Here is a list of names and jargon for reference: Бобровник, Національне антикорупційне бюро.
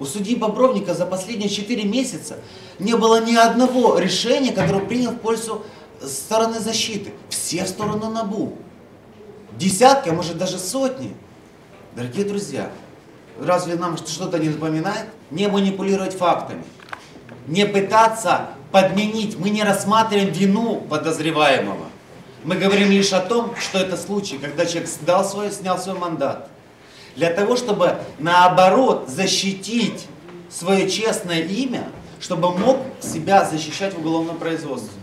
У судьи Бобровника за последние 4 месяца не было ни одного решения, которое принял в пользу стороны защиты. Все в сторону НАБУ. Десятки, а может даже сотни. Дорогие друзья, разве нам что-то не напоминает? Не манипулировать фактами, не пытаться подменить. Мы не рассматриваем вину подозреваемого. Мы говорим лишь о том, что это случай, когда человек снял свой мандат. Для того, чтобы наоборот защитить свое честное имя, чтобы мог себя защищать в уголовном производстве.